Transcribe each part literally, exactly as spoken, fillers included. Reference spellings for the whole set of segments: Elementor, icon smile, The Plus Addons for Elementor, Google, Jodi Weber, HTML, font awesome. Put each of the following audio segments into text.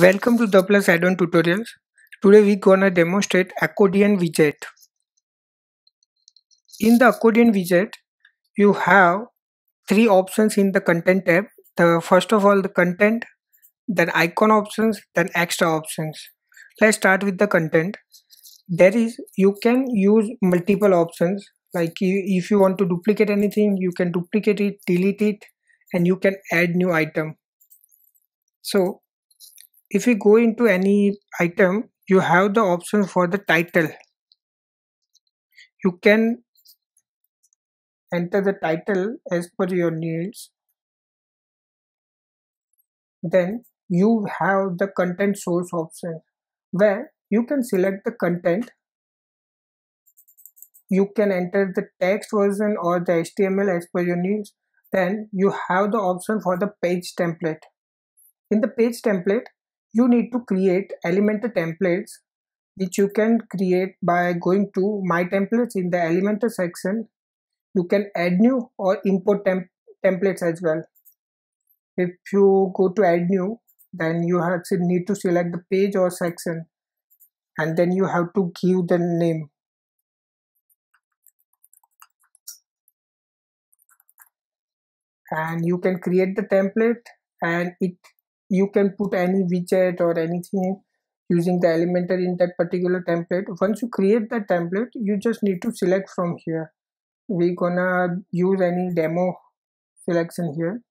Welcome to The Plus Addon Tutorials. Today we gonna demonstrate accordion widget. In the accordion widget, you have three options in the content tab. The first of all the content, then icon options, then extra options. Let's start with the content. There is you can use multiple options. Like if you want to duplicate anything, you can duplicate it, delete it, and you can add new item. So if you go into any item, you have the option for the title. You can enter the title as per your needs. Then you have the content source option where you can select the content. You can enter the text version or the H T M L as per your needs. Then you have the option for the page template. In the page template, you need to create Elementor templates, which you can create by going to My Templates in the Elementor section. You can add new or import temp templates as well. If you go to add new, then you have to need to select the page or section, and then you have to give the name. And you can create the template, and it you can put any widget or anything using the Elementor in that particular template. Once you create that template, you just need to select from here. We're gonna use any demo selection here.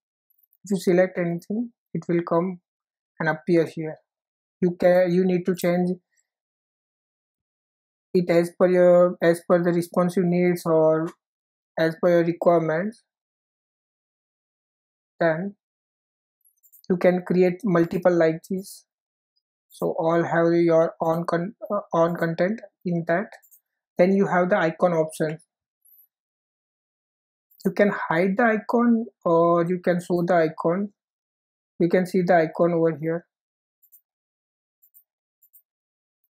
If you select anything, it will come and appear here. You can you need to change it as per your as per the response you need or as per your requirements. Then you can create multiple like this, so all have your own con uh, own content in that. Then you have the icon option. You can hide the icon or you can show the icon. You can see the icon over here.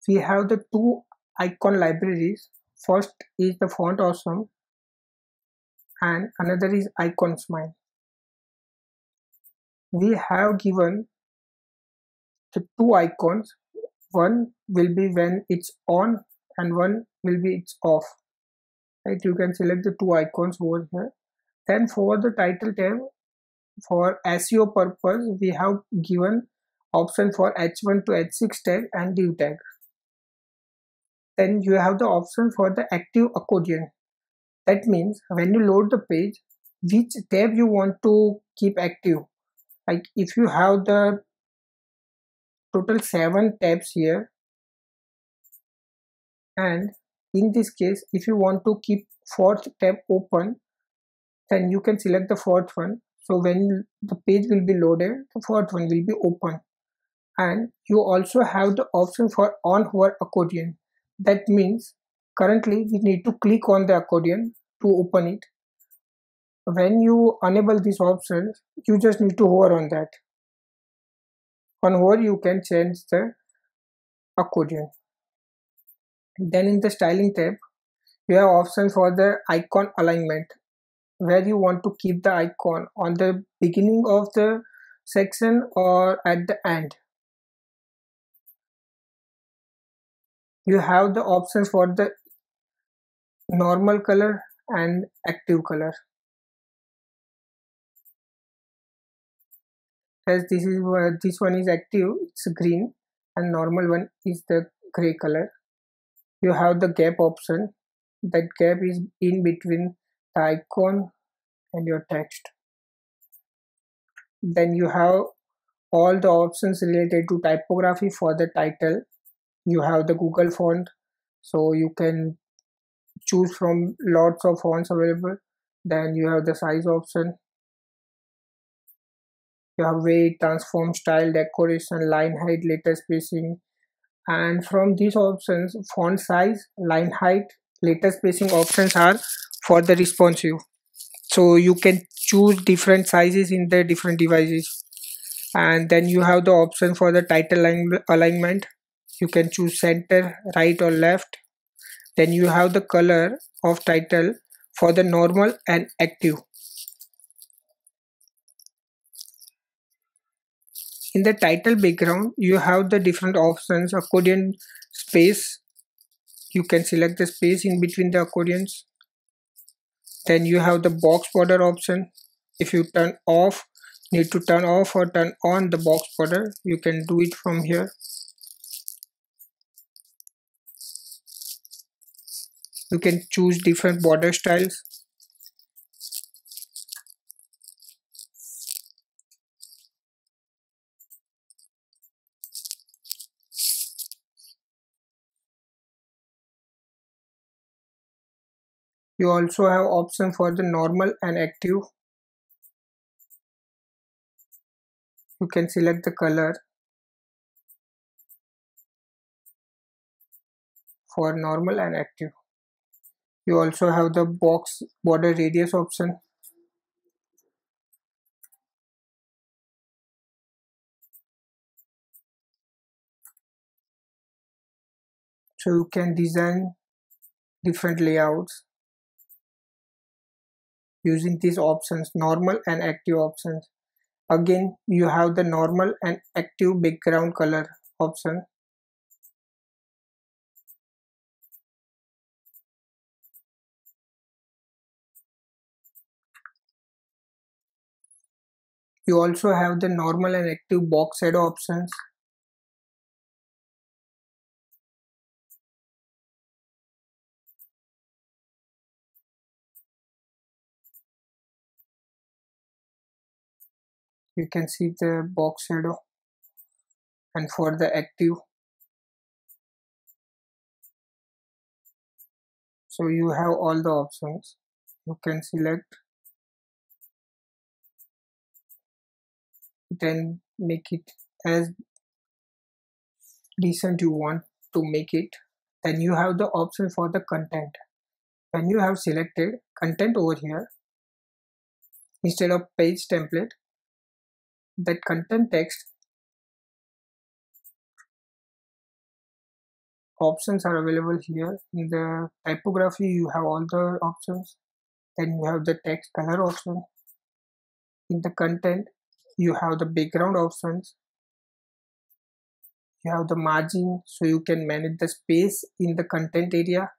We have the two icon libraries. First is the Font Awesome and another is Icon Smile. We have given the two icons. One will be when it's on and one will be it's off. Right? You can select the two icons over here. Then for the title tab, for S E O purpose, we have given option for H one to H six tag and div tag. Then you have the option for the active accordion. That means when you load the page, which tab you want to keep active. Like if you have the total seven tabs here, and in this case if you want to keep fourth tab open, then you can select the fourth one. So when the page will be loaded, the fourth one will be open. And you also have the option for on hover accordion. That means currently we need to click on the accordion to open it. When you enable this option, you just need to hover on that. On hover, you can change the accordion. Then in the styling tab, you have option for the icon alignment, where you want to keep the icon on the beginning of the section or at the end. You have the options for the normal color and active color. As this is uh, this one is active, it's green, and normal one is the gray color. You have the gap option. That gap is in between the icon and your text. Then you have all the options related to typography for the title. You have the Google font, so you can choose from lots of fonts available. Then you have the size option. You have weight, transform, style, decoration, line height, letter spacing, and from these options, font size, line height, letter spacing options are for the responsive. So you can choose different sizes in the different devices. And then you have the option for the title alignment. You can choose center, right or left. Then you have the color of title for the normal and active. In the title background, you have the different options. Accordion space, you can select the space in between the accordions. Then you have the box border option. If you turn off, need to turn off or turn on the box border, you can do it from here. You can choose different border styles. You also have option for the normal and active. You can select the color for normal and active. You also have the box border radius option. So you can design different layouts using these options, normal and active options. Again, you have the normal and active background color option. You also have the normal and active box shadow options. You can see the box shadow, and for the active, so you have all the options. You can select, then make it as decent you want to make it. Then you have the option for the content. When you have selected content over here, instead of page template, that content text options are available here. In the typography, you have all the options. Then you have the text color option. In the content, you have the background options. You have the margin, so you can manage the space in the content area.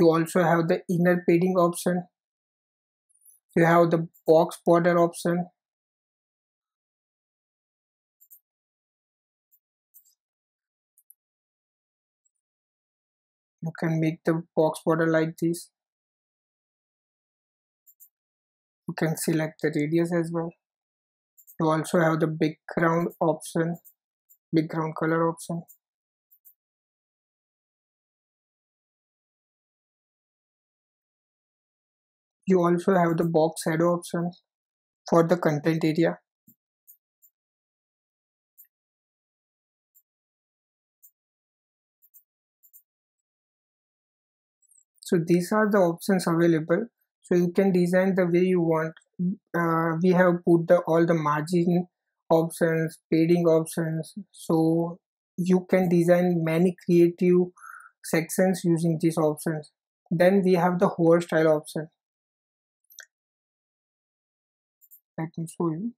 You also have the inner padding option. You have the box border option. You can make the box border like this. You can select the radius as well. You also have the background option, background color option. You also have the box shadow option for the content area. So these are the options available, so you can design the way you want. Uh, we have put the all the margin options, padding options, so you can design many creative sections using these options. Then we have the hover style option. Let me show you.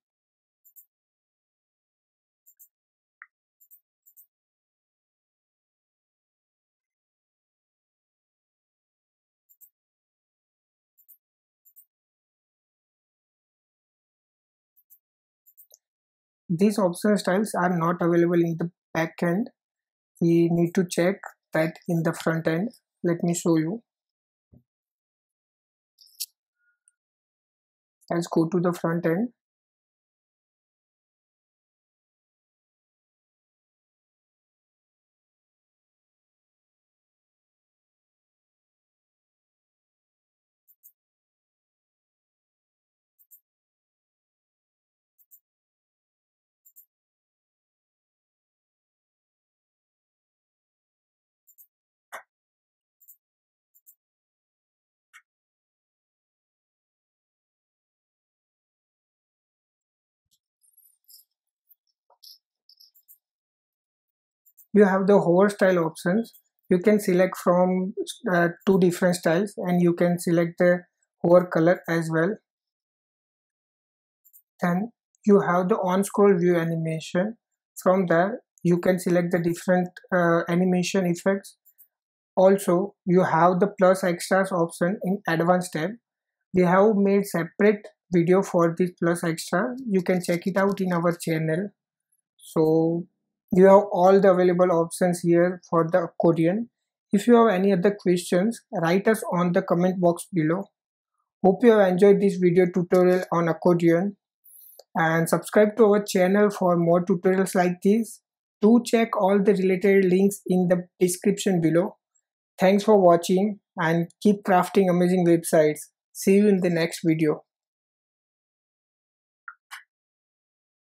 These option styles are not available in the back end. We need to check that in the front end. Let me show you. Let's go to the front end. You have the hover style options. You can select from uh, two different styles, and you can select the hover color as well. Then you have the on scroll view animation. From there you can select the different uh, animation effects. Also you have the plus extras option in advanced tab. We have made separate video for this plus extra. You can check it out in our channel. So you have all the available options here for the accordion. If you have any other questions, write us on the comment box below. Hope you have enjoyed this video tutorial on accordion, and subscribe to our channel for more tutorials like this. Do check all the related links in the description below. Thanks for watching and keep crafting amazing websites. See you in the next video.